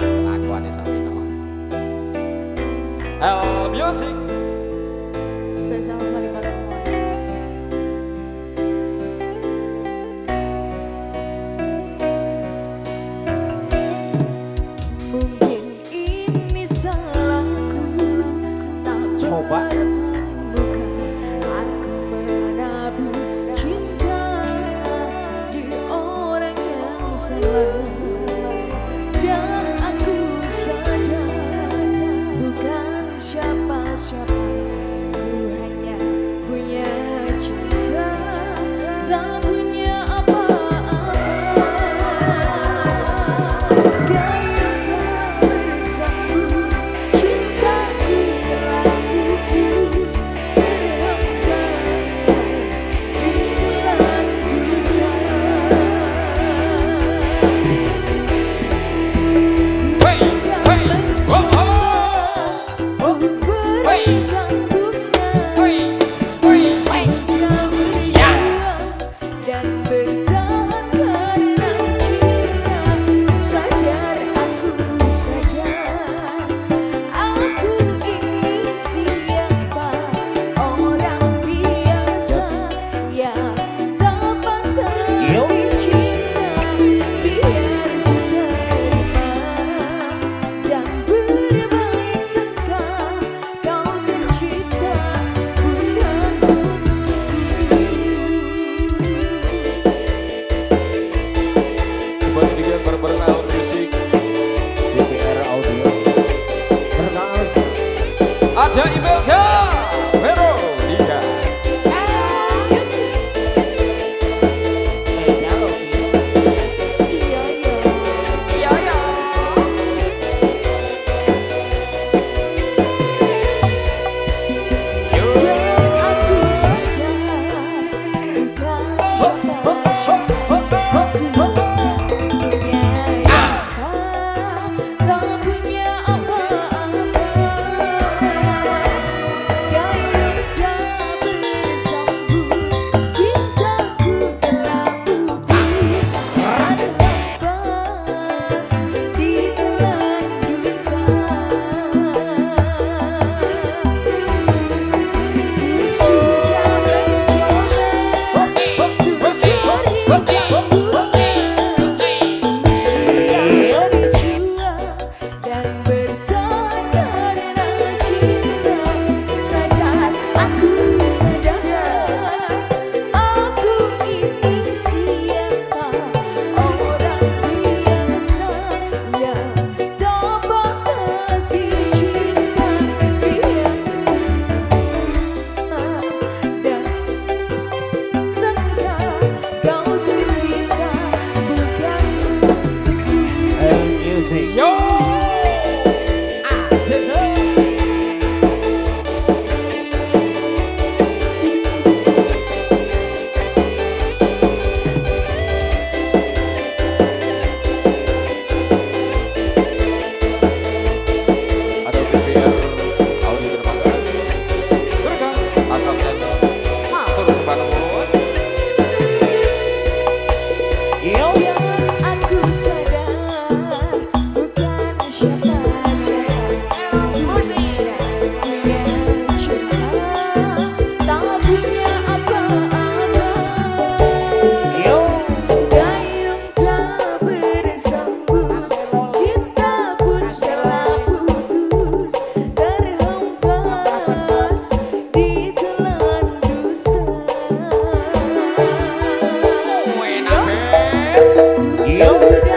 Pengakuan di samping teman. Music. Saya sama kalimat semua. Mungkin ini salahku. Tak coba. Dan aku sadar bukan siapa-siapa, ku hanya punya cinta, tak punya apa-apa. Gaya perisaku, cinta gila kudus, terhempas di bulan dusa. Aja Ibelja, Vero, Dika. Iya. Aku sadar bukan siapa-siapa. Yo.